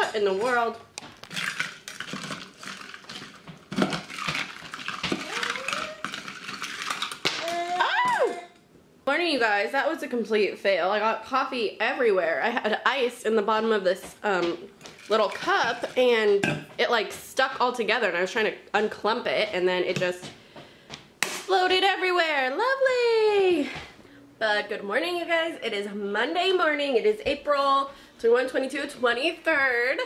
What in the world? Morning, you guys. That was a complete fail. I got coffee everywhere. I had ice in the bottom of this little cup and it like stuck all together and I was trying to unclump it and then it just exploded everywhere. Lovely. But good morning, you guys. It is Monday morning. It is April 21, 22, 23rd.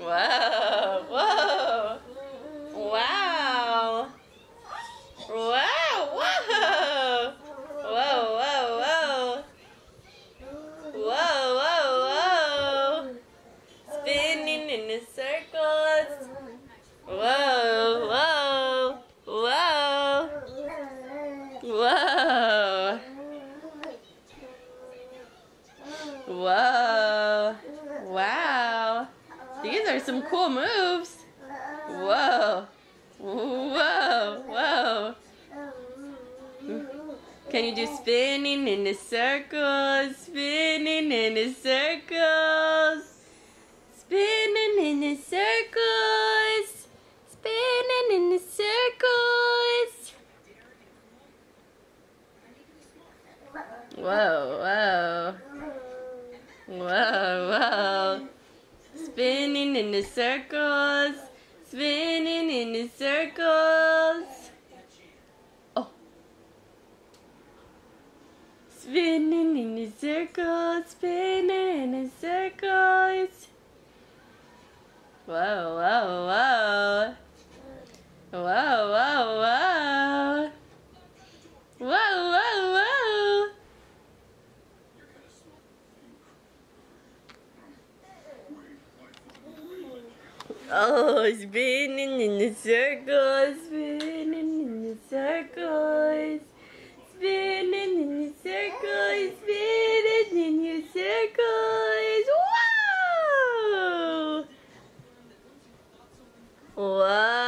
Whoa, whoa, wow, wow, whoa, whoa, whoa, whoa, whoa, whoa, spinning in a circle, whoa, whoa, whoa, whoa, whoa, wow. These are some cool moves. Whoa. Whoa. Whoa. Can you do spinning in the circles? Spinning in the circles. Spinning in the circles. Spinning in the circles. Whoa. Whoa. Whoa. Whoa. Spinning in the circles, spinning in the circles. Oh, spinning in the circles, spinning in the circles. Whoa, whoa, whoa, whoa, whoa, whoa, whoa, whoa, whoa. Oh, spinning in the circles, spinning in the circles, spinning in the circles, spinning in the circles. Whoa! Whoa!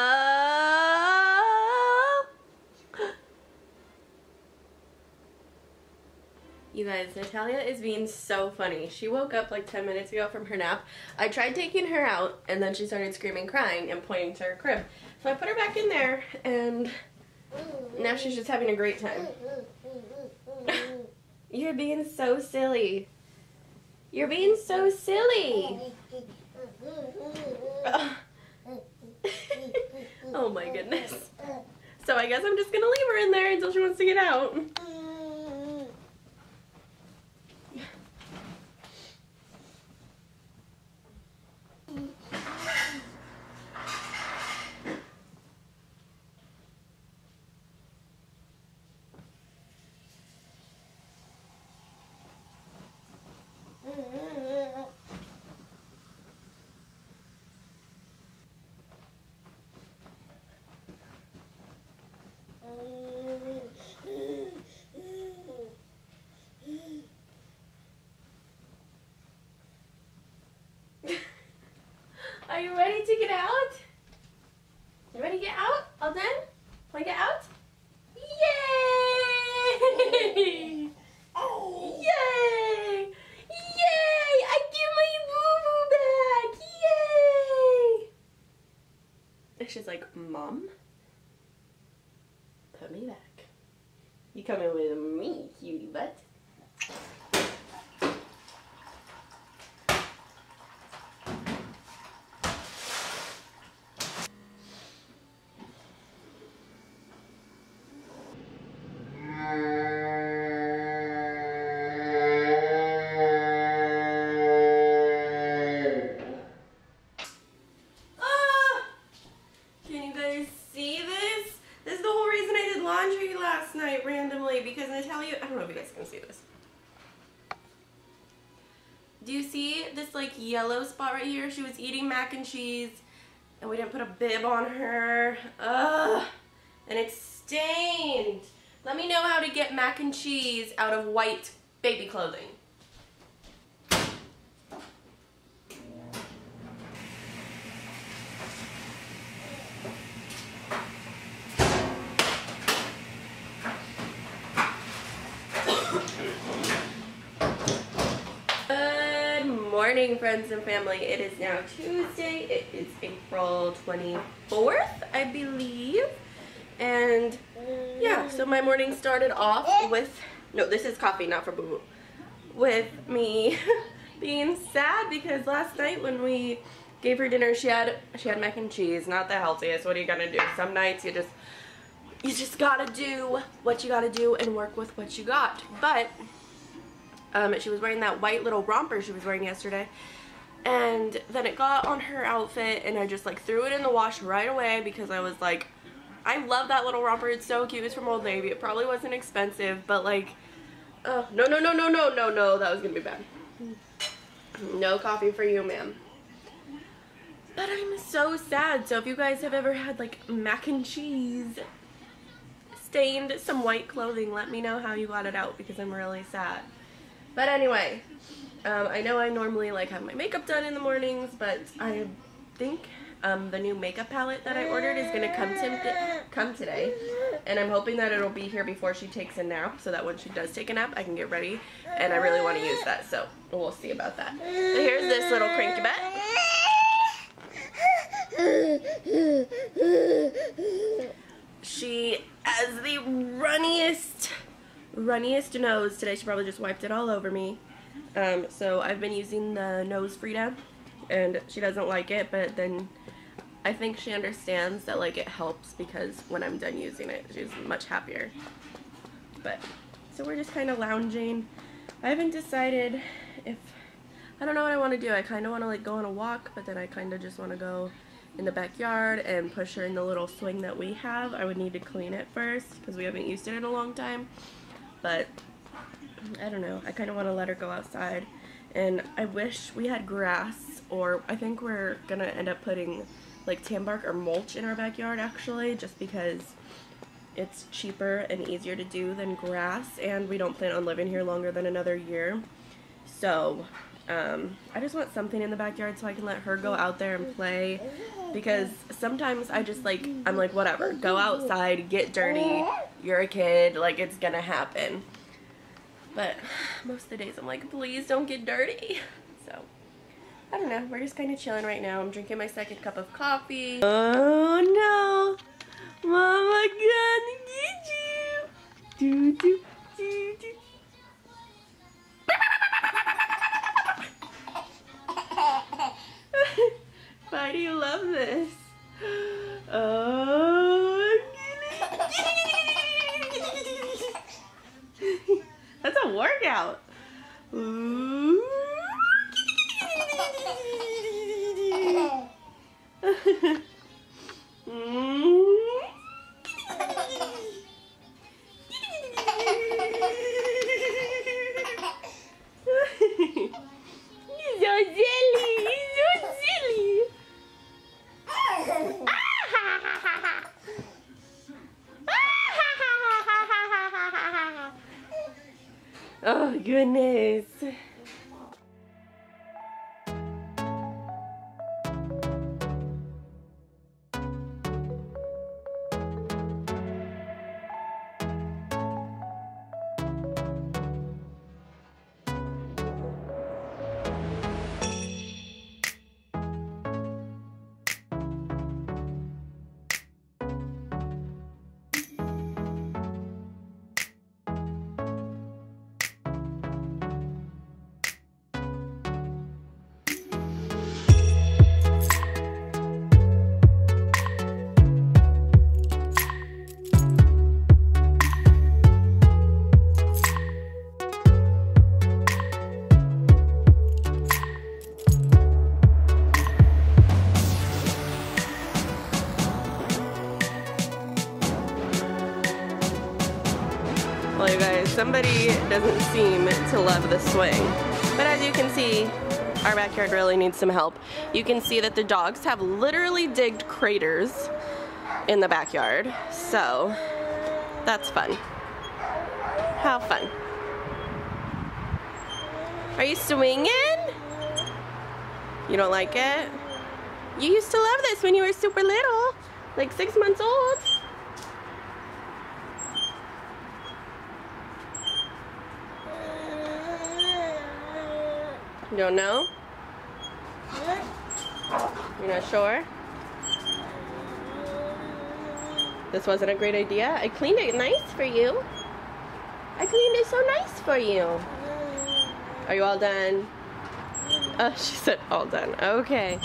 You guys, Natalia is being so funny. She woke up like 10 minutes ago from her nap. I tried taking her out and then she started screaming, crying, and pointing to her crib. So I put her back in there and now she's just having a great time. You're being so silly. You're being so silly. Oh my goodness. So I guess I'm just gonna leave her in there until she wants to get out. Are you ready to get out? You ready to get out? All done? Wanna get out? Yay! Yay! Yay! I get my boo-boo back! Yay! And she's like, Mom, put me back. You coming with me, cutie butt. laundry last night randomly because Natalia, I don't know if you guys can see this. Do you see this like yellow spot right here? She was eating mac and cheese and we didn't put a bib on her. Ugh. And it's stained. Let me know how to get mac and cheese out of white baby clothing. Good morning, friends and family. It is now Tuesday. It is April 24th, I believe. And yeah, so my morning started off with, no, this is coffee, not for boo-boo, with me being sad because last night when we gave her dinner, she had mac and cheese, not the healthiest. What are you gonna do? Some nights you just gotta do what you gotta do and work with what you got. But she was wearing that white little romper she was wearing yesterday, and then it got on her outfit and I just like threw it in the wash right away because I was like, I love that little romper, it's so cute, it's from Old Navy, it probably wasn't expensive, but like, oh, no, that was gonna be bad. No coffee for you, ma'am. But I'm so sad. So if you guys have ever had like mac and cheese stained some white clothing, let me know how you got it out because I'm really sad. But anyway, I know I normally like have my makeup done in the mornings, but I think the new makeup palette that I ordered is going to come today. And I'm hoping that it'll be here before she takes a nap, so that when she does take a nap, I can get ready. And I really want to use that, so we'll see about that. So here's this little crankybet. She has the runniest nose today. She probably just wiped it all over me. So I've been using the Nose Frida and she doesn't like it, but then I think she understands that like it helps because when I'm done using it, she's much happier. But so we're just kind of lounging. I haven't decided if, I don't know what I want to do. I kind of want to like go on a walk, but then I kind of just want to go in the backyard and push her in the little swing that we have. I would need to clean it first because we haven't used it in a long time. But I don't know, I kind of want to let her go outside, and I wish we had grass, or I think we're gonna end up putting like tan bark or mulch in our backyard actually, just because it's cheaper and easier to do than grass, and we don't plan on living here longer than another year. So I just want something in the backyard so I can let her go out there and play, because sometimes I just like, I'm like, whatever, go outside, get dirty, you're a kid, like it's gonna happen. But most of the days I'm like, please don't get dirty. So I don't know, we're just kind of chilling right now. I'm drinking my second cup of coffee. Oh no, mama gonna get you. Doo, doo, doo, doo. Why do you love this? Oh, that's a workout. Ooh. Oh, goodness. Well, you guys, somebody doesn't seem to love this swing. But as you can see, our backyard really needs some help. You can see that the dogs have literally digged craters in the backyard. So that's fun. Have fun. Are you swinging? You don't like it? You used to love this when you were super little, like 6 months old. You don't know? You're not sure? This wasn't a great idea. I cleaned it nice for you. I cleaned it so nice for you. Are you all done? Oh, she said all done. Okay.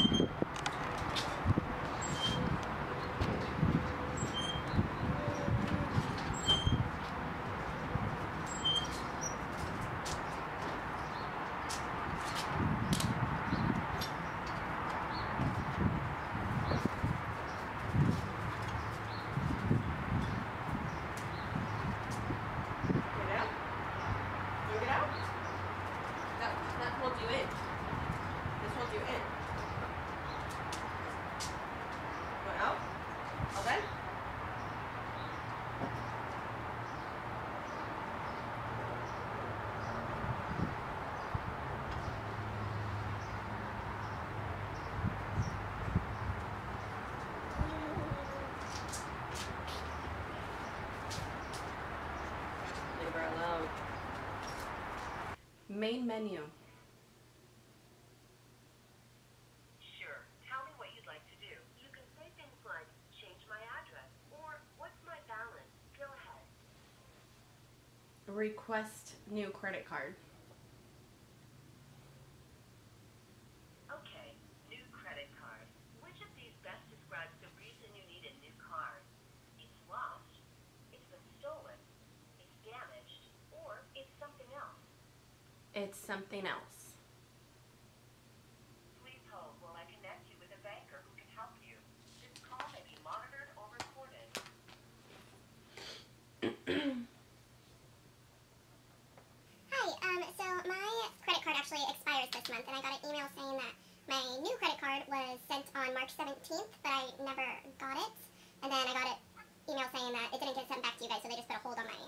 Main menu. Sure. Tell me what you'd like to do. You can say things like, change my address, or what's my balance? Go ahead. Request new credit card. Okay. New credit card. Which of these best describes the reason you need a new card? It's lost, it's been stolen, it's damaged, or it's something else. It's something else. Please hold while I connect you with a banker who can help you. This call may be monitored or recorded. Hi, so my credit card actually expires this month, and I got an email saying that my new credit card was sent on March 17th, but I never got it. And then I got an email saying that it didn't get sent back to you guys, so they just put a hold on my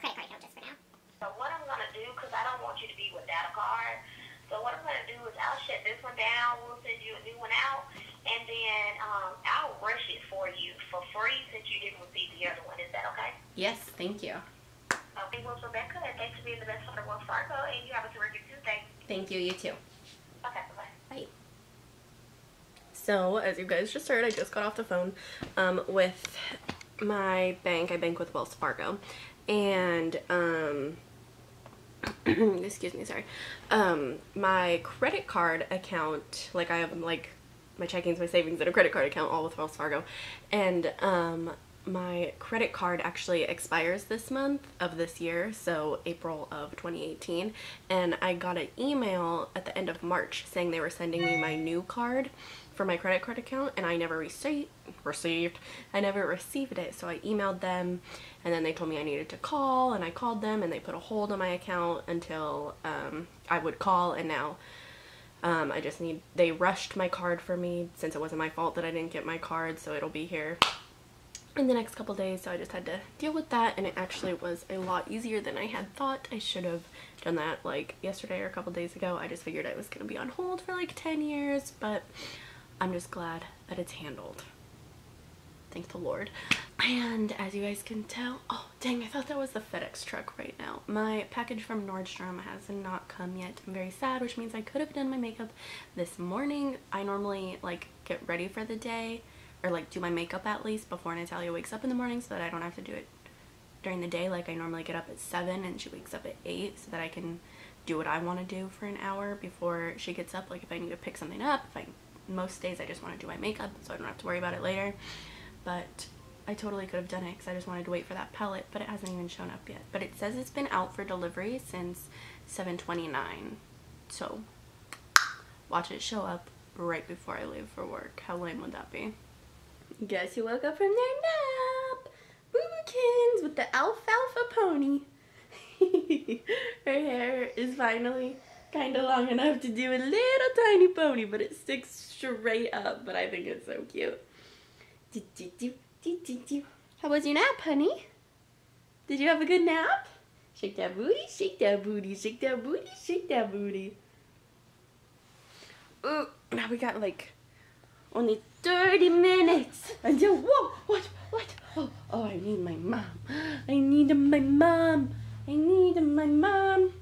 credit card account just for now. So what I'm going to do, because I don't want you to be without a card, so what I'm going to do is I'll shut this one down, we'll send you a new one out, and then I'll rush it for you for free since you didn't receive the other one. Is that okay? Yes, thank you. Okay, well, Rebecca, and thanks for being the best friend of Wells Fargo, and you have a terrific Tuesday. Thank you, you too. Okay, bye-bye. Bye. So, as you guys just heard, I just got off the phone with my bank. I bank with Wells Fargo, and excuse me, sorry. My credit card account, like I have like my checkings, my savings, and a credit card account all with Wells Fargo, and my credit card actually expires this month of this year, so April of 2018, and I got an email at the end of March saying they were sending me my new card for my credit card account, and I never received it, so I emailed them, and then they told me I needed to call, and I called them, and they put a hold on my account until I would call, and now I just need, they rushed my card for me since it wasn't my fault that I didn't get my card, so it'll be here in the next couple days, so I just had to deal with that, and it actually was a lot easier than I had thought. I should have done that like yesterday or a couple days ago. I just figured I was gonna be on hold for like 10 years, but I'm just glad that it's handled. Thank the Lord. And as you guys can tell, oh dang, I thought that was the FedEx truck right now. My package from Nordstrom has not come yet. I'm very sad, which means I could have done my makeup this morning. I normally like get ready for the day, or like do my makeup at least before Natalia wakes up in the morning so that I don't have to do it during the day. Like I normally get up at 7 and she wakes up at 8 so that I can do what I want to do for an hour before she gets up. Like if I need to pick something up, most days I just want to do my makeup so I don't have to worry about it later. But I totally could have done it because I just wanted to wait for that palette, but it hasn't even shown up yet. But it says it's been out for delivery since 7:29, so watch it show up right before I leave for work. How lame would that be? Guess who woke up from their nap? Boobukins with the alfalfa pony. Her hair is finally kind of long enough to do a little tiny pony, but it sticks straight up, but I think it's so cute. How was your nap, honey? Did you have a good nap? Shake that booty, shake that booty, shake that booty, shake that booty. Ooh, now we got like only 30 minutes until, whoa, what? Oh, I need my mom. I need my mom.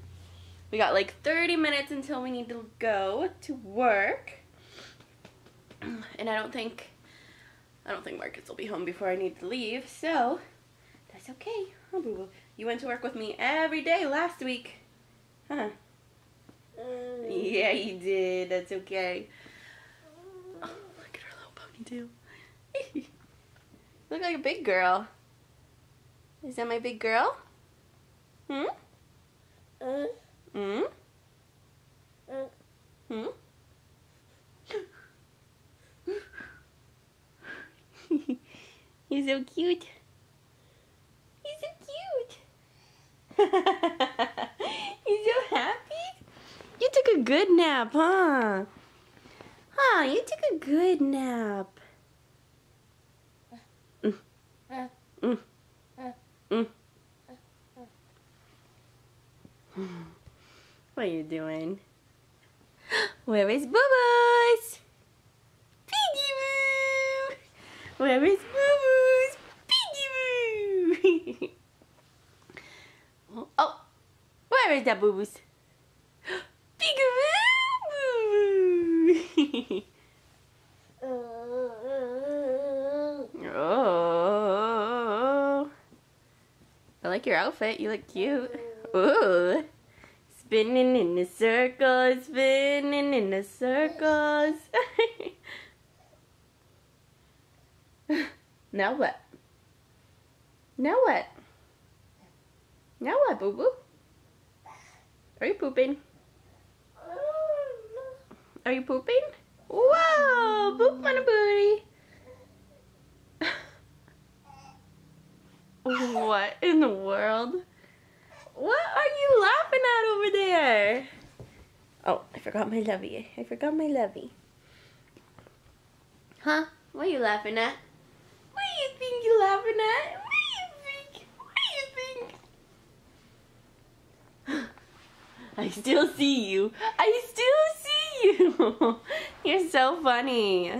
We got like 30 minutes until we need to go to work. And I don't think Marcus will be home before I need to leave, so that's okay. Oh, boo-boo. You went to work with me every day last week. Huh? Yeah, you did. That's okay. Oh, look at her little ponytail. Look like a big girl. Is that my big girl? Hmm? Hmm? Hmm? You're so cute. You're so cute. You're so happy. You took a good nap, huh? Huh, you took a good nap. What are you doing? Where is Boo-Boo's? Piggy Boo! Where is Boo-Boo's? Piggy Boo! Oh! Where is that Boo-Boo's? Piggy Boo! Oh! I like your outfit. You look cute. Ooh! Spinning in the circles, spinning in the circles. Now what? Now what? Now what, boo-boo? Are you pooping? Are you pooping? Whoa! Poop on a booty! What in the world? What are you laughing at over there? Oh, I forgot my lovey. I forgot my lovey. Huh? What are you laughing at? What do you think you're laughing at? What do you think? I still see you. I still see you. You're so funny.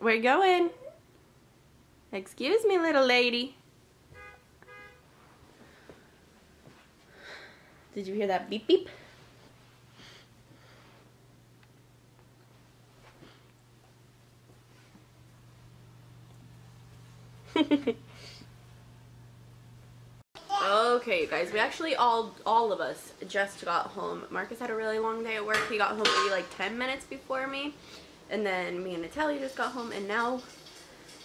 We're going. Excuse me, little lady. Did you hear that beep beep? Okay, you guys, we actually all of us just got home. Marcus had a really long day at work. He got home maybe like 10 minutes before me. And then me and Natalia just got home, and now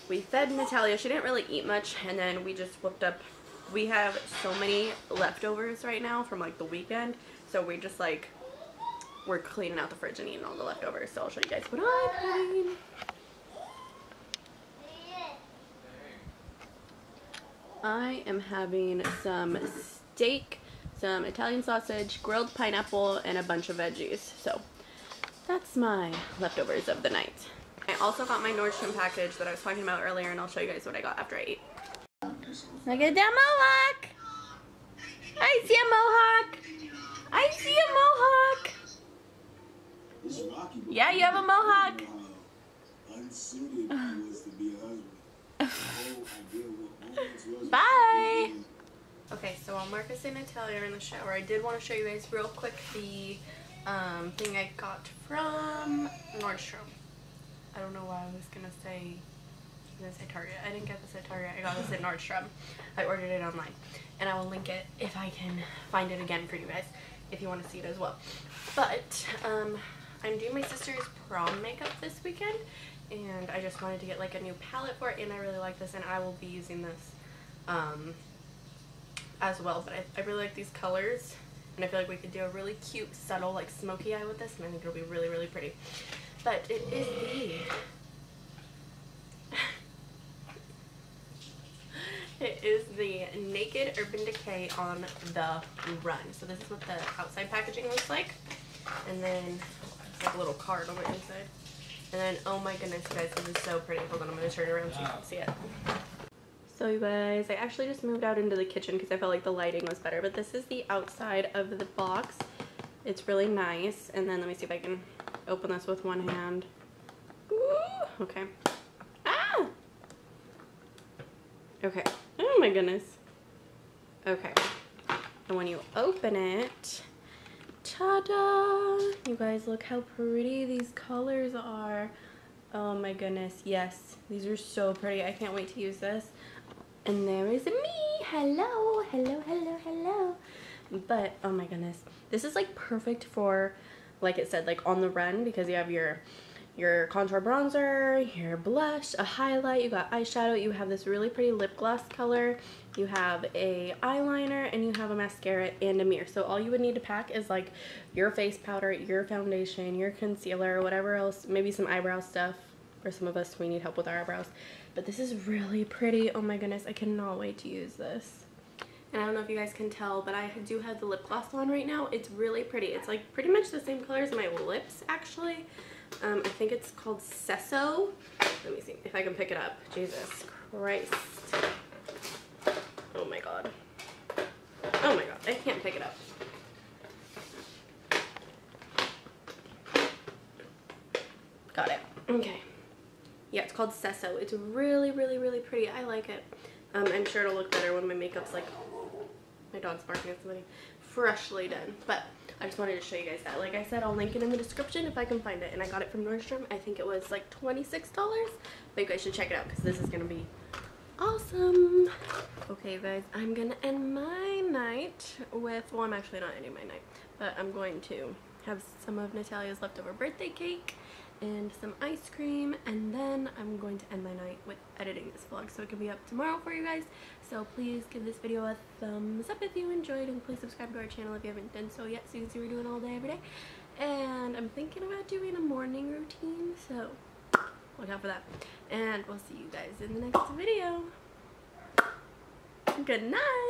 we fed Natalia. She didn't really eat much, and then we just whipped up. We have so many leftovers right now from like the weekend, so we just like, we're cleaning out the fridge and eating all the leftovers, so I'll show you guys what I'm eating. I am having some steak, some Italian sausage, grilled pineapple, and a bunch of veggies. So that's my leftovers of the night. I also got my Nordstrom package that I was talking about earlier, and I'll show you guys what I got after I ate. Look at that mohawk! I see a mohawk! I see a mohawk! Yeah, you have a mohawk! Bye! Okay, so while Marcus and Natalia are in the shower, I did want to show you guys real quick the thing I got from Nordstrom. I don't know why I was going to say... this at Target. I didn't get this at Target. I got this at Nordstrom. I ordered it online, and I will link it if I can find it again for you guys if you want to see it as well. But I'm doing my sister's prom makeup this weekend, and I just wanted to get like a new palette for it, and I really like this, and I will be using this as well. But I really like these colors, and I feel like we could do a really cute subtle like smoky eye with this, and I think it'll be really, really pretty. But it is the It is the Naked Urban Decay on the Run. So this is what the outside packaging looks like. And then it's like a little card on the inside. And then, oh my goodness, guys, this is so pretty. Hold on, I'm going to turn around so you can see it. So you guys, I actually just moved out into the kitchen because I felt like the lighting was better. But this is the outside of the box. It's really nice. And then let me see if I can open this with one hand. Ooh, okay. Ah! Okay. Oh my goodness. Okay. And when you open it, ta-da! You guys, look how pretty these colors are. Oh my goodness, yes. These are so pretty. I can't wait to use this. And there is me! Hello! Hello, hello, hello! But, oh my goodness. This is like perfect for, like it said, like on the run, because you have your contour bronzer, your blush, a highlight, you got eyeshadow, you have this really pretty lip gloss color, you have a eyeliner, and you have a mascara and a mirror. So all you would need to pack is like your face powder, your foundation, your concealer, whatever else, maybe some eyebrow stuff. For some of us, we need help with our eyebrows. But this is really pretty. Oh my goodness, I cannot wait to use this. And I don't know if you guys can tell, but I do have the lip gloss on right now. It's really pretty. It's like pretty much the same color as my lips, actually. I think it's called Sesso. Let me see if I can pick it up. Jesus Christ. Oh my god. Oh my god. I can't pick it up. Got it. Okay. Yeah, it's called Sesso. It's really, really, really pretty. I like it. I'm sure it'll look better when my makeup's like... My dog's barking at somebody. Freshly done. But I just wanted to show you guys that. Like I said, I'll link it in the description if I can find it. And I got it from Nordstrom. I think it was like $26. But you guys should check it out because this is going to be awesome. Okay, you guys. I'm going to end my night with... Well, I'm actually not ending my night. But I'm going to have some of Natalia's leftover birthday cake and some ice cream, and then I'm going to end my night with editing this vlog so it can be up tomorrow for you guys. So please give this video a thumbs up if you enjoyed, and please subscribe to our channel if you haven't done so yet so you can see we're doing all day every day. And I'm thinking about doing a morning routine, so look out for that. And we'll see you guys in the next video. Good night.